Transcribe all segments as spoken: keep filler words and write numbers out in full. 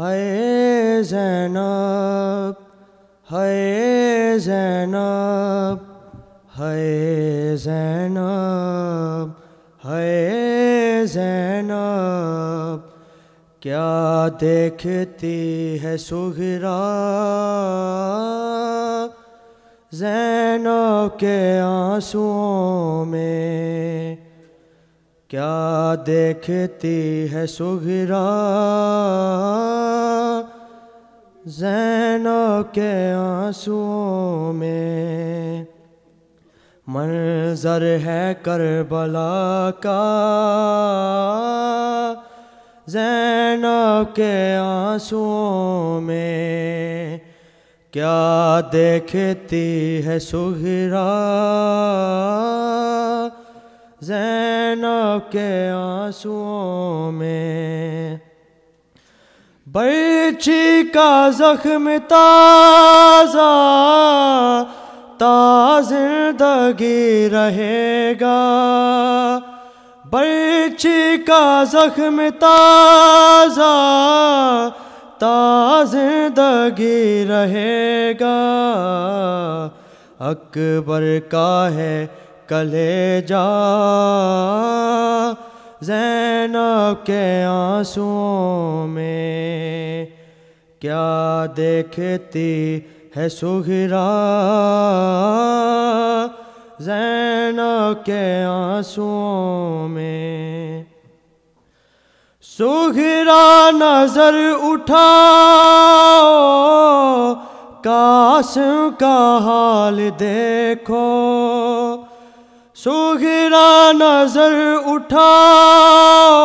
हाय ज़ैनब, हाय ज़ैनब, हाय ज़ैनब, हाय ज़ैनब, क्या देखती है सुघरा ज़ैनब के आंसुओं में, क्या देखती है सुघरा ज़ैनब के आंसुओं में। मंजर है करबला का ज़ैनब के आंसुओं में, क्या देखती है सुघरा ज़ैनब के आंसुओं में। बर्छी का जख्म ताज़ा ताज़िंदगी रहेगा, बर्छी का जख्म ताज़ा ताज़िंदगी रहेगा। अकबर का है कलेजा ज़ैनब के आंसुओं में, क्या देखती है सुघरा ज़ैनब के आंसुओं में। सुघरा नजर उठाओ कासिम का हाल देखो, सुघरा नजर उठाओ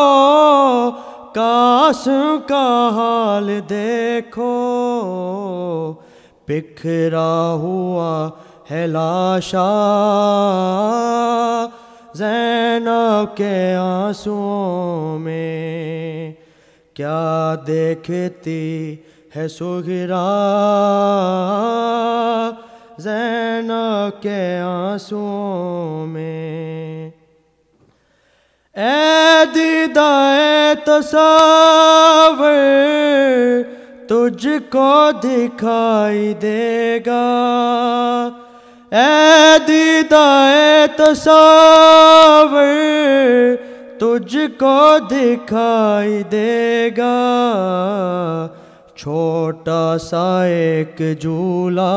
कासिम का हाल देखो। बिखरा हुआ है लाशा ज़ैनब के आंसुओं में, क्या देखती है सुघरा ज़ैनब के आंसुओं में। ऐ दीदाए तस्वीर तुझको दिखाई देगा, ऐ दीदाए तस्वीर तुझको दिखाई देगा। छोटा सा एक झूला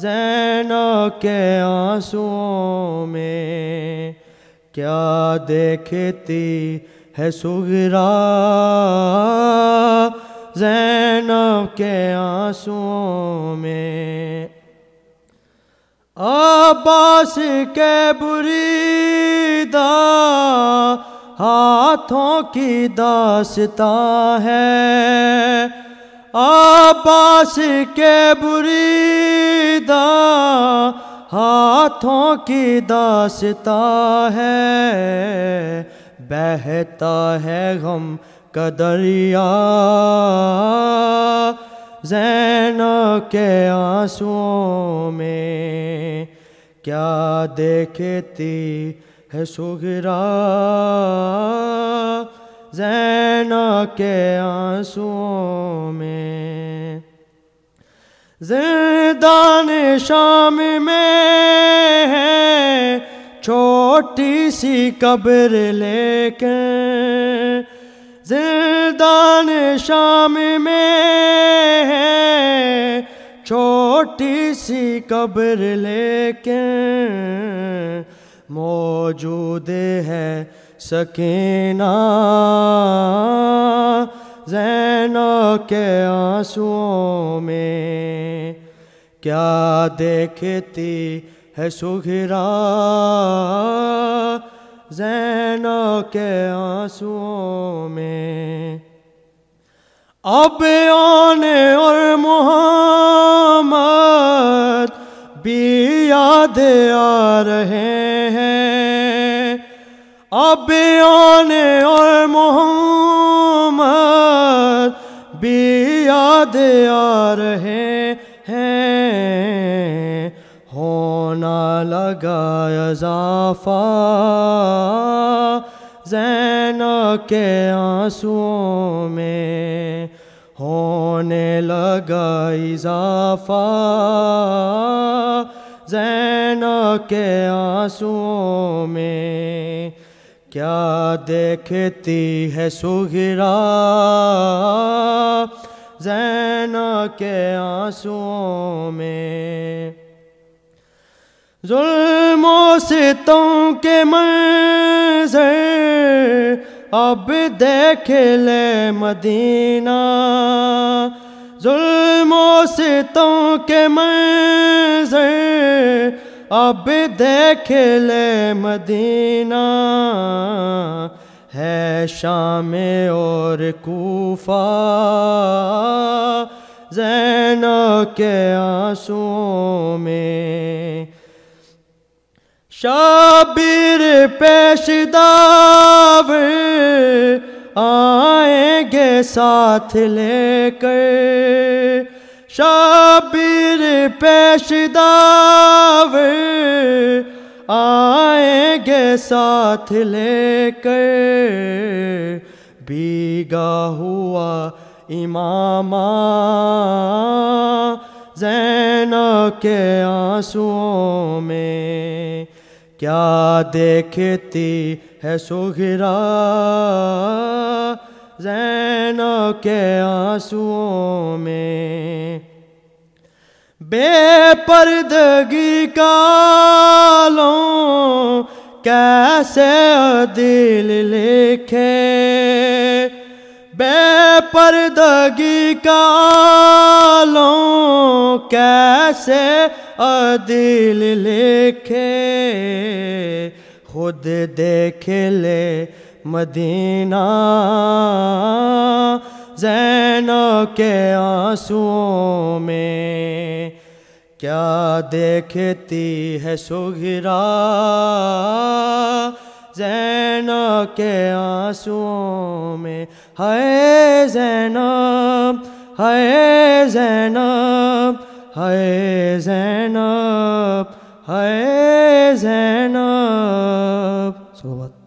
ज़ैनब के आंसुओं में, क्या देखती है सुघरा ज़ैनब के आंसुओं में। अब्बास के बुरीदा हाथों की दास्तां है, अब्बास के बुरीदा हाथों की दास्तां है। बहता है गम का दरिया ज़ैनब के आंसुओं में, क्या देखती है सुघरा ज़ैनब के आंसुओं में। ज़िंदाने शाम में है छोटी सी कब्र लेके, ज़िंदाने शाम में है छोटी सी कब्र लेके। मौजूद है सकीना ज़ैनब के आंसुओं में, क्या देखती है सुघरा ज़ैनब के आंसुओं में। अब आने और मोहम्मद भी याद आ रहे हैं, अब आने और मोहम्मद भी याद आ रहे हैं। होना लगा ज़ाफ़ा ज़ैनब के आंसुओं में होने लगा इजाफा, ज़ैनब के आंसुओं में। क्या देखती है सुग़रा, ज़ैनब के आंसुओं में। ज़ुल्मों सितों के मंज़र अब देख ले मदीना, ज़ुल्मों सितों के मंज़र अब देख ले मदीना। है शाम और कूफा, ज़ैनब के आंसुओं में। शबीर पेशदाव आएंगे साथ लेकर, शबीर पेशदाव आएंगे साथ लेकर। भीगा हुआ इमामा, ज़ैनब के आंसुओं में। क्या देखती है सुग़रा, ज़ैनब के आंसुओं में। बेपर्दगी का आलम कैसे दिल लिखे, बेपर्दगी का आलम कैसे दिल लिखे। खुद देख ले मदीना, ज़ैनब के आंसुओं में। क्या देखती है सुग़रा, ज़ैनब के आंसुओं में। हाय ज़ैनब, हाय ज़ैनब, हाय ज़ैनब, हाय ज़ैनब।